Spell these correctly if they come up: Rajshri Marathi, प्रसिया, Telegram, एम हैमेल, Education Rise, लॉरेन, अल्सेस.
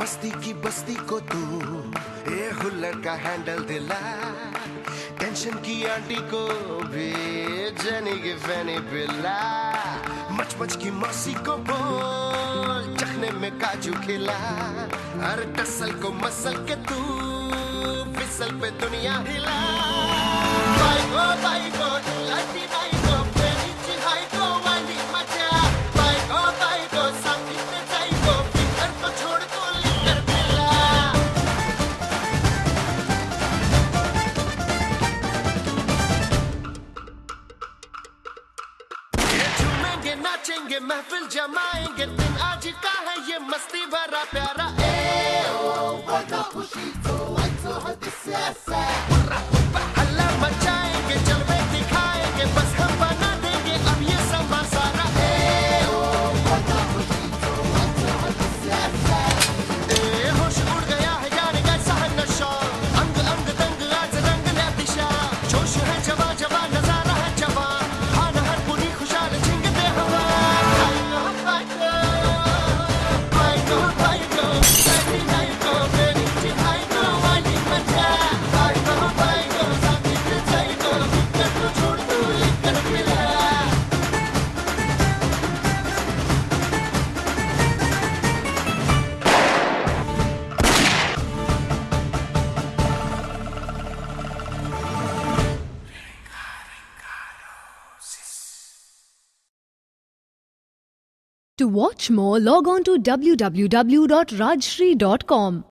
मस्ती को तू ए हुल्लड़ का हैंडल दिला, टेंशन की आंटी को भी जनी के फैनी बिला। मच की मौसी को बोल चखने में काजू खिला, हर टसल को मसल के तू फिसल पे दुनिया हिला। बाई गो लाटी बाई गो पेरी चिहाई गो वाली मचा। बाई गो साथी पे जाई गो फिकर को छोड़ को लेकर बिला। ये झूमेंगे नाचेंगे महफिल जमाएंगे, दिन आज का है ये मस्ती भरा प्यारा। ए ओ बड़ा खुशी तो आजो हद से ऐसा To watch more, log on to www.rajshri.com.